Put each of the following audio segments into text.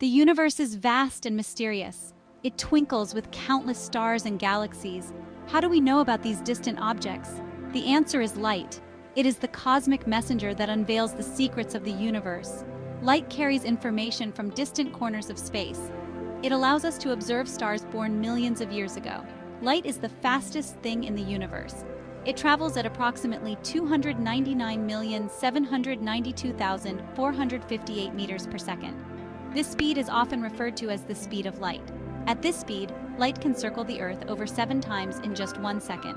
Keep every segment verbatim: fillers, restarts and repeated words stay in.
The universe is vast and mysterious. It twinkles with countless stars and galaxies. How do we know about these distant objects? The answer is light. It is the cosmic messenger that unveils the secrets of the universe. Light carries information from distant corners of space. It allows us to observe stars born millions of years ago. Light is the fastest thing in the universe. It travels at approximately two hundred ninety-nine million, seven hundred ninety-two thousand, four hundred fifty-eight meters per second. This speed is often referred to as the speed of light. At this speed, light can circle the Earth over seven times in just one second.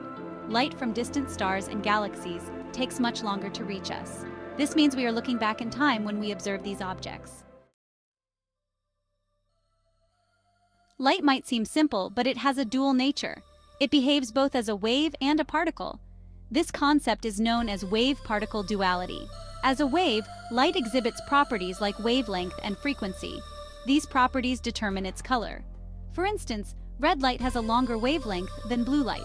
Light from distant stars and galaxies takes much longer to reach us. This means we are looking back in time when we observe these objects. Light might seem simple, but it has a dual nature. It behaves both as a wave and a particle. This concept is known as wave-particle duality. As a wave, light exhibits properties like wavelength and frequency. These properties determine its color. For instance, red light has a longer wavelength than blue light.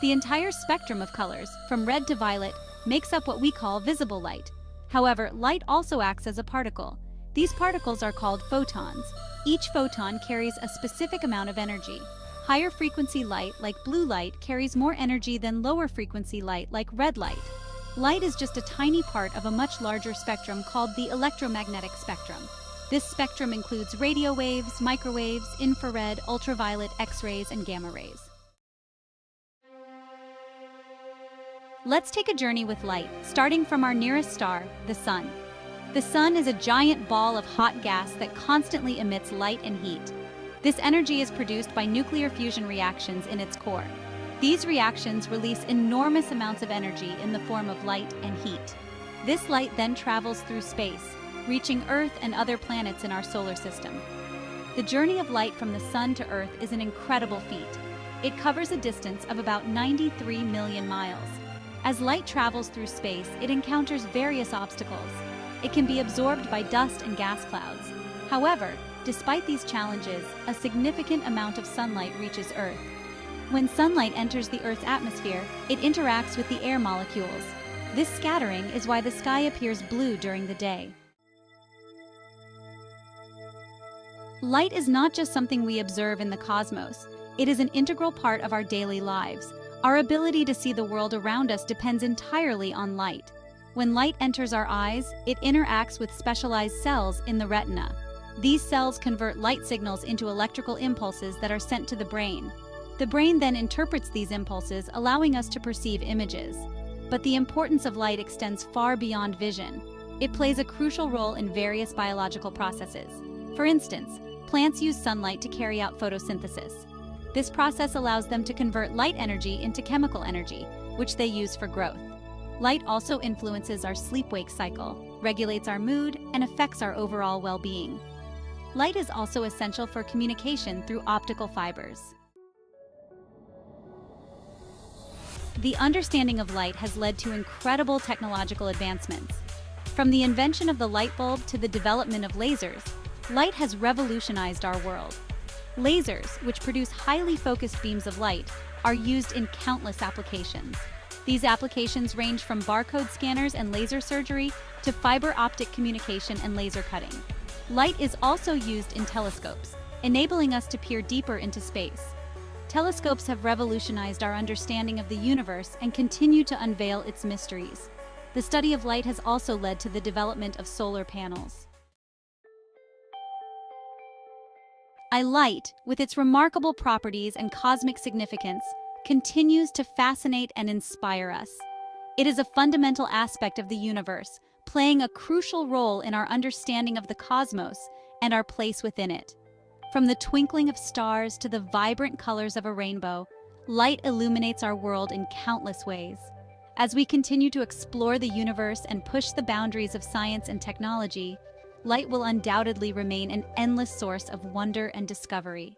The entire spectrum of colors, from red to violet, makes up what we call visible light. However, light also acts as a particle. These particles are called photons. Each photon carries a specific amount of energy. Higher frequency light, like blue light, carries more energy than lower frequency light, like red light. Light is just a tiny part of a much larger spectrum called the electromagnetic spectrum. This spectrum includes radio waves, microwaves, infrared, ultraviolet, X-rays, and gamma rays. Let's take a journey with light, starting from our nearest star, the sun. The sun is a giant ball of hot gas that constantly emits light and heat. This energy is produced by nuclear fusion reactions in its core. These reactions release enormous amounts of energy in the form of light and heat. This light then travels through space, reaching Earth and other planets in our solar system. The journey of light from the sun to Earth is an incredible feat. It covers a distance of about ninety-three million miles. As light travels through space, it encounters various obstacles. It can be absorbed by dust and gas clouds. However, despite these challenges, a significant amount of sunlight reaches Earth. When sunlight enters the Earth's atmosphere, it interacts with the air molecules. This scattering is why the sky appears blue during the day. Light is not just something we observe in the cosmos. It is an integral part of our daily lives. Our ability to see the world around us depends entirely on light. When light enters our eyes, it interacts with specialized cells in the retina. These cells convert light signals into electrical impulses that are sent to the brain. The brain then interprets these impulses, allowing us to perceive images. But the importance of light extends far beyond vision. It plays a crucial role in various biological processes. For instance, plants use sunlight to carry out photosynthesis. This process allows them to convert light energy into chemical energy, which they use for growth. Light also influences our sleep-wake cycle, regulates our mood, and affects our overall well-being. Light is also essential for communication through optical fibers. The understanding of light has led to incredible technological advancements. From the invention of the light bulb to the development of lasers, light has revolutionized our world. Lasers, which produce highly focused beams of light, are used in countless applications. These applications range from barcode scanners and laser surgery to fiber optic communication and laser cutting. Light is also used in telescopes, enabling us to peer deeper into space. Telescopes have revolutionized our understanding of the universe and continue to unveil its mysteries. The study of light has also led to the development of solar panels. Light, with its remarkable properties and cosmic significance, continues to fascinate and inspire us. It is a fundamental aspect of the universe, playing a crucial role in our understanding of the cosmos and our place within it. From the twinkling of stars to the vibrant colors of a rainbow, light illuminates our world in countless ways. As we continue to explore the universe and push the boundaries of science and technology, light will undoubtedly remain an endless source of wonder and discovery.